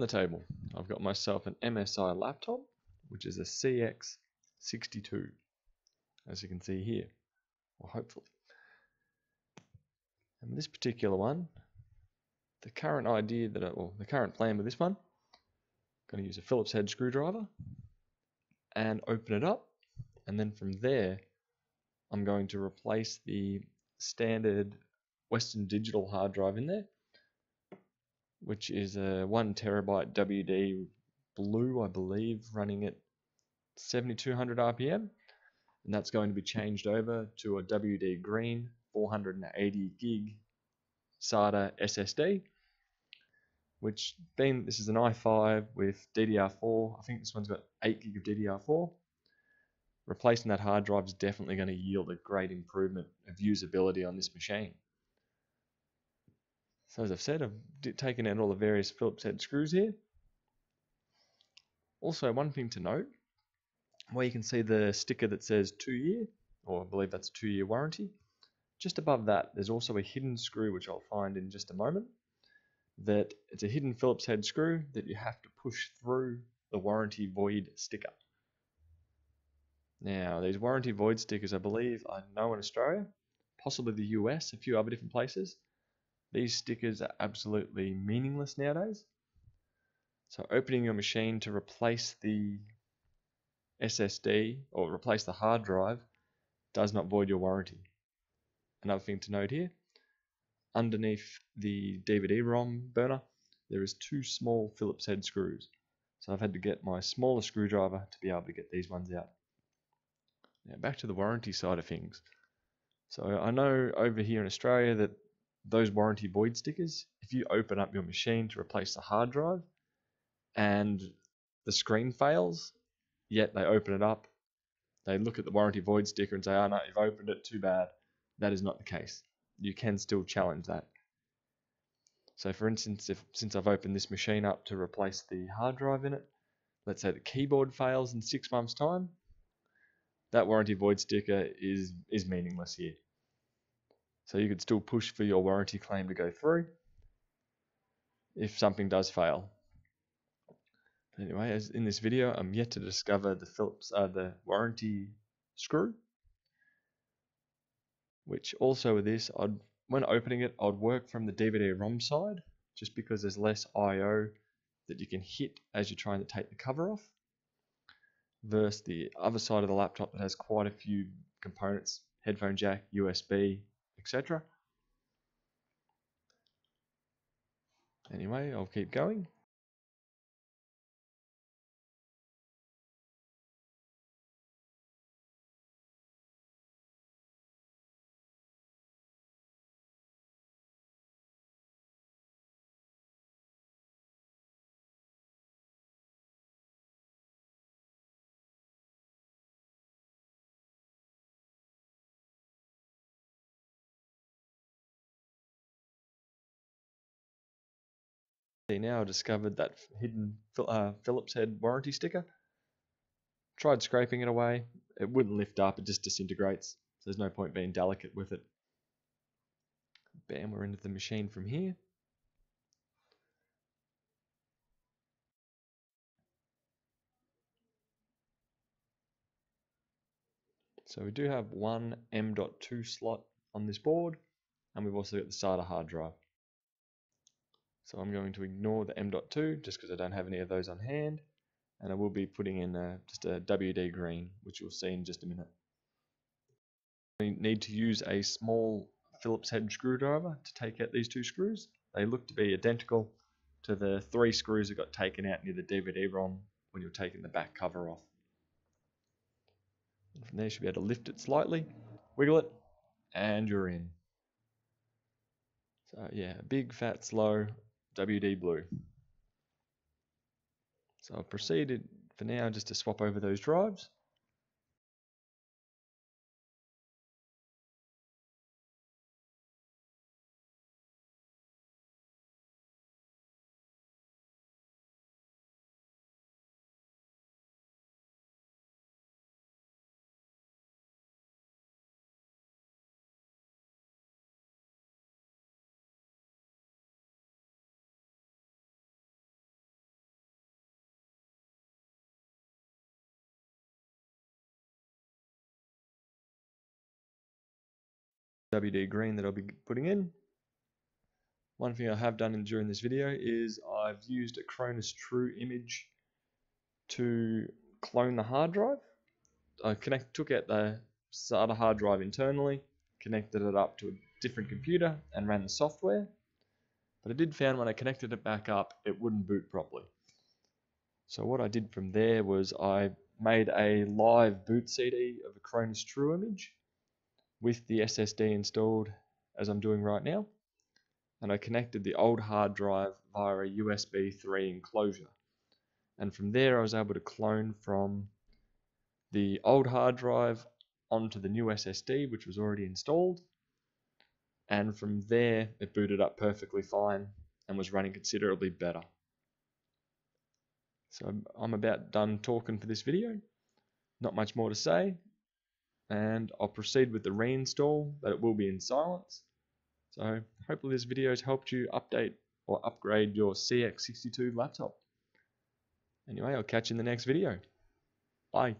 on the table, I've got myself an MSI laptop, which is a CX62, as you can see here, or hopefully. And this particular one, the current idea that the current plan with this one, I'm going to use a Phillips head screwdriver and open it up, and then from there I'm going to replace the standard Western Digital hard drive in there, which is a 1 terabyte WD Blue, I believe, running at 7,200 RPM, and that's going to be changed over to a WD Green 480 gig SATA SSD, which being this is an i5 with DDR4, I think this one's got 8 gig of DDR4. Replacing that hard drive is definitely going to yield a great improvement of usability on this machine. So as I've said, I've taken out all the various Phillips head screws here. Also, one thing to note, where you can see the sticker that says 2 year, or I believe that's a 2 year warranty, just above that there's also a hidden screw, which I'll find in just a moment, that it's a hidden Phillips head screw that you have to push through the warranty void sticker. Now, these warranty void stickers, I believe, I know in Australia, possibly the US, a few other different places. These stickers are absolutely meaningless nowadays. So opening your machine to replace the SSD or replace the hard drive does not void your warranty. Another thing to note here, underneath the DVD-ROM burner, there is 2 small Phillips head screws. So I've had to get my smaller screwdriver to be able to get these ones out. Now back to the warranty side of things. So I know over here in Australia that those warranty void stickers, if you open up your machine to replace the hard drive and the screen fails, yet they open it up, they look at the warranty void sticker and say, oh no, you've opened it, too bad. That is not the case. You can still challenge that. So for instance, since I've opened this machine up to replace the hard drive in it, let's say the keyboard fails in 6 months' time, that warranty void sticker is meaningless here. So you could still push for your warranty claim to go through if something does fail. But anyway, as in this video, I'm yet to discover the Phillips the warranty screw. Which also with this, when opening it, I'd work from the DVD-ROM side, just because there's less I/O that you can hit as you're trying to take the cover off, versus the other side of the laptop that has quite a few components, headphone jack, USB, etc. Anyway, I'll keep going. Now I discovered that hidden Phillips head warranty sticker. Tried scraping it away, it wouldn't lift up, it just disintegrates, so there's no point being delicate with it. Bam, we're into the machine from here. So we do have one M.2 slot on this board, and we've also got the SATA hard drive. So I'm going to ignore the M.2 just because I don't have any of those on hand, and I will be putting in just a WD Green, which you'll see in just a minute. We need to use a small Phillips head screwdriver to take out these 2 screws. They look to be identical to the 3 screws that got taken out near the DVD-ROM when you're taking the back cover off. And from there you should be able to lift it slightly, wiggle it, and you're in. So yeah, big fat slow WD Blue. So I've proceeded for now just to swap over those drives. WD Green that I'll be putting in. One thing I have done during this video is I've used a Cronus True Image to clone the hard drive. I took out the SATA hard drive internally, connected it up to a different computer and ran the software, but I did find when I connected it back up it wouldn't boot properly. So what I did from there was I made a live boot CD of a Cronus True Image with the SSD installed as I'm doing right now, and I connected the old hard drive via a USB 3 enclosure, and from there I was able to clone from the old hard drive onto the new SSD, which was already installed, and from there it booted up perfectly fine and was running considerably better. So I'm about done talking for this video, not much more to say, and I'll proceed with the reinstall, but it will be in silence. So hopefully this video has helped you update or upgrade your CX62 laptop. Anyway, I'll catch you in the next video. Bye.